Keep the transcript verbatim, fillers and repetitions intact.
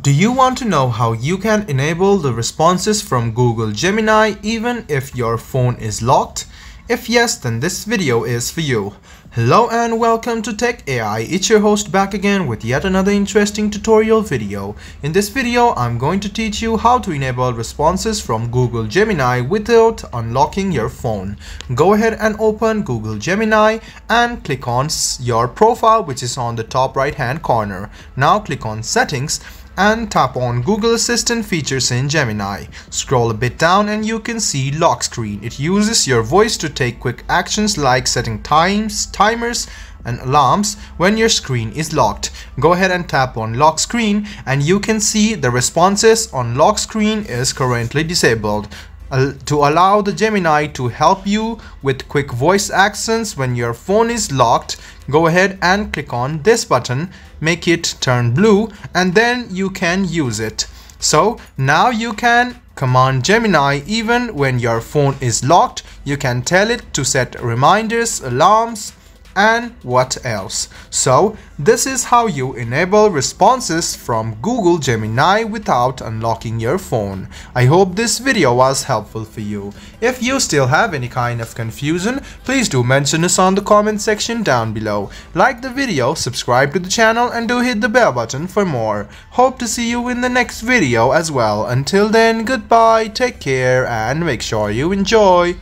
Do you want to know how you can enable the responses from Google Gemini even if your phone is locked? If yes, then this video is for you. Hello and welcome to Tech A I. It's your host back again with yet another interesting tutorial video. In this video, I'm going to teach you how to enable responses from Google Gemini without unlocking your phone. Go ahead and open Google Gemini and click on your profile, which is on the top right hand corner. Now click on Settings and tap on Google Assistant features in Gemini. Scroll a bit down and you can see lock screen. It uses your voice to take quick actions like setting times, timers, and alarms when your screen is locked. Go ahead and tap on lock screen and you can see the responses on lock screen is currently disabled. To allow the Gemini to help you with quick voice actions when your phone is locked, go ahead and click on this button, make it turn blue, and then you can use it. So now you can command Gemini even when your phone is locked. You can tell it to set reminders, alarms, and what else. So this is how you enable responses from Google Gemini without unlocking your phone. I hope this video was helpful for you. If you still have any kind of confusion, please do mention us on the comment section down below. Like the video, subscribe to the channel, and do hit the bell button for more. Hope to see you in the next video as well. Until then, goodbye, take care, and make sure you enjoy.